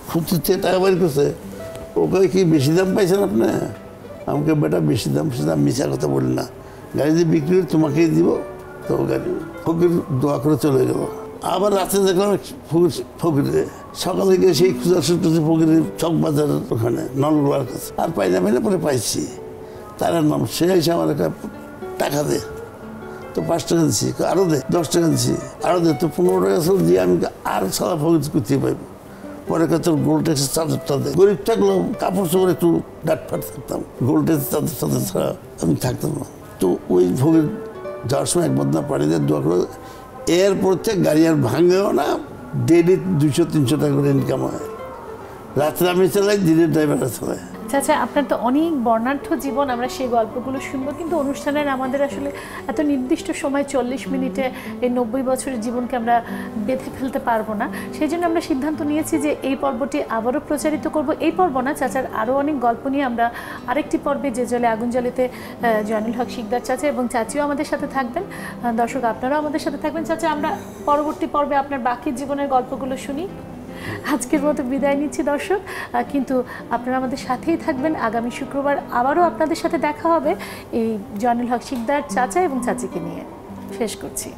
খুঁজতে টাকা বের করছে ওকে কি বেশি দাম পাইছেন আপনি? আমাকে বেটা বেশি দাম সেটা মিশা কথা বলি না, গাড়ি দিয়ে বিক্রি করে তোমাকেই দিব। তো গাড়ি ফকির দোয়া করে চলে গেল। আবার রাতে দেখলাম ফকির ফকিরে সকালে গিয়ে সেই খুঁজা শুরু ফকিরে চক বাজারের ওখানে নলগোয়ার কাছে আর পাই না, পাই না পরে পাইছি তার নাম। সে এসে আমার একটা টাকা দে, তো পাঁচ টাকা দিচ্ছি, আরও দে দশ টাকা দিচ্ছি, আরও দে, তো পনেরো টাকা ছিল দিয়ে আমি আর সারা ফকির করতে পারবো। পরে তোর গোল টেক্সের চাদরটা দে, গরিব থাকলো কাপড় চোপড় একটু ডাট ফাট থাকতাম, গোল টেক্সের চাদর চাদর ছাড়া আমি থাকতাম না। তো ওই ফকির যাওয়ার সময় এক বদনা পাড়ি দিয়ে দোয়া করে, এরপর থেকে গাড়ি আর ভাঙেও না, ডেলি দুশো তিনশো টাকা করে ইনকাম হয়। রাত্রে আমি চালাই, দিনের ড্রাইভাররা চালায়। আচ্ছা, আপনার তো অনেক বর্ণাঢ্য জীবন, আমরা সেই গল্পগুলো শুনবো, কিন্তু অনুষ্ঠানের আমাদের আসলে এত নির্দিষ্ট সময় চল্লিশ মিনিটে এই নব্বই বছরের জীবনকে আমরা বেঁধে ফেলতে পারবো না। সেই জন্য আমরা সিদ্ধান্ত নিয়েছি যে এই পর্বটি আবারও প্রচারিত করব। এই পর্ব না, চাচার আরও অনেক গল্প নিয়ে আমরা আরেকটি পর্বে যে জলে আগুন জ্বালিতে জয়নুল হক শিকদার চাচা এবং চাচিও আমাদের সাথে থাকবেন। দর্শক আপনারাও আমাদের সাথে থাকবেন। চাচা, আমরা পরবর্তী পর্বে আপনার বাকি জীবনের গল্পগুলো শুনি। আজকের মতো বিদায় নিচ্ছি দর্শক, কিন্তু আপনারা আমাদের সাথেই থাকবেন। আগামী শুক্রবার আবারও আপনাদের সাথে দেখা হবে এই জয়নুল হক শিকদার চাচা এবং চাচিকে নিয়ে। শেষ করছি।